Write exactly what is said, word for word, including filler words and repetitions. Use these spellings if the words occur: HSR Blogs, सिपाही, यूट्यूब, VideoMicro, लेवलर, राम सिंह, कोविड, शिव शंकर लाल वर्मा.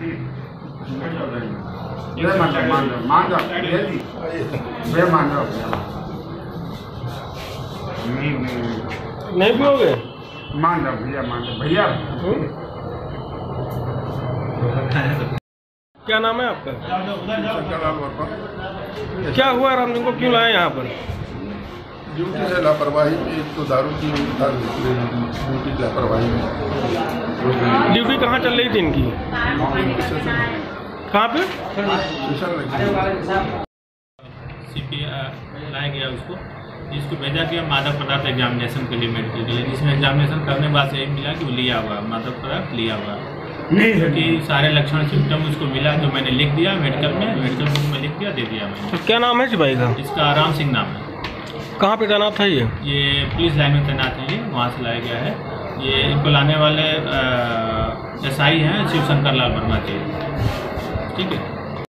नहीं पियोगे? मान लो भैया, मान लो भैया। क्या नाम है आपका? क्या हुआ रामसिंह को, क्यों लाए यहाँ पर? ड्यूटी से लापरवाही में, एक तो दारू की ड्यूटी लापरवाही में। ड्यूटी कहाँ चल रही थी इनकी? कहाँ पे? सीपी लाया गया उसको, जिसको भेजा गया मादक पदार्थ एग्जामिनेशन के लिए, मेडिकल के लिए, जिसमें एग्जामिनेशन करने के बाद से यही मिला कि वो लिया हुआ मादक पदार्थ लिया हुआ नहीं है कि सारे लक्षण सिम्टम उसको मिला, जो मैंने लिख दिया मेडिकल में, मेडिकल बुक में लिख दिया, दे दिया मैंने। क्या नाम है सिपाही का? इसका राम सिंह नाम है। कहाँ पे तैनात था ये? ये पुलिस लाइन में तैनात है, ये वहाँ से लाया गया है। ये इनको लाने वाले एस आई हैं शिव शंकर लाल वर्मा के। ठीक है।